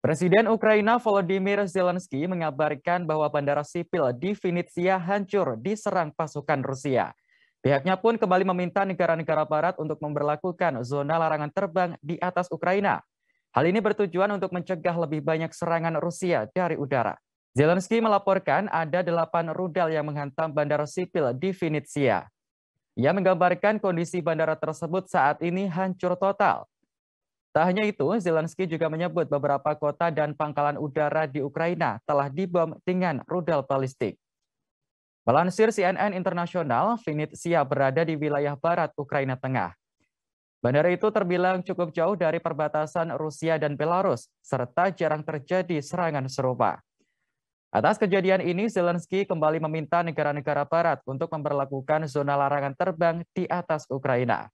Presiden Ukraina Volodymyr Zelensky mengabarkan bahwa bandara sipil di Vinnytsia hancur diserang pasukan Rusia. Pihaknya pun kembali meminta negara-negara barat untuk memberlakukan zona larangan terbang di atas Ukraina. Hal ini bertujuan untuk mencegah lebih banyak serangan Rusia dari udara. Zelensky melaporkan ada 8 rudal yang menghantam bandara sipil di Vinnytsia. Ia menggambarkan kondisi bandara tersebut saat ini hancur total. Tak hanya itu, Zelensky juga menyebut beberapa kota dan pangkalan udara di Ukraina telah dibom dengan rudal balistik. Melansir CNN Internasional, Vinnytsia berada di wilayah barat Ukraina Tengah. Bandara itu terbilang cukup jauh dari perbatasan Rusia dan Belarus, serta jarang terjadi serangan serupa. Atas kejadian ini, Zelensky kembali meminta negara-negara barat untuk memberlakukan zona larangan terbang di atas Ukraina.